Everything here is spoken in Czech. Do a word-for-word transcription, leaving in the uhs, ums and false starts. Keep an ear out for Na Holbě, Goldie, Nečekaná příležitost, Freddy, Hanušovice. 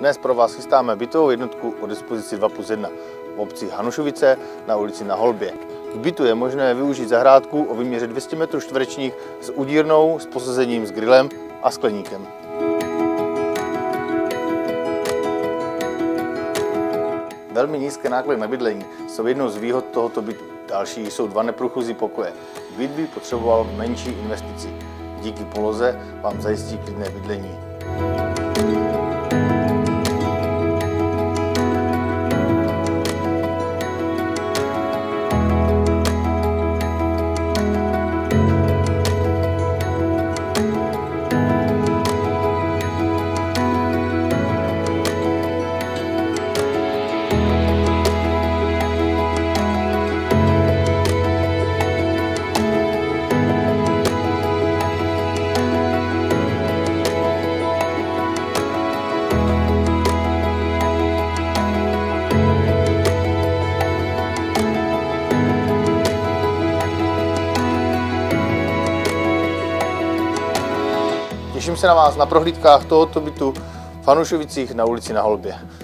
Dnes pro vás chystáme bytovou jednotku o dispozici dva plus jedna v obci Hanušovice na ulici Na Holbě. K bytu je možné využít zahrádku o výměře dvě stě metrů čtverečních s udírnou, s posazením, s grillem a skleníkem. Velmi nízké náklady na bydlení jsou jednou z výhod tohoto bytu. Další jsou dva neprůchozí pokoje. Byt by potřeboval menší investici. Díky poloze vám zajistí klidné bydlení. Těším se na vás na prohlídkách tohoto bytu v Hanušovicích na ulici Na Holbě.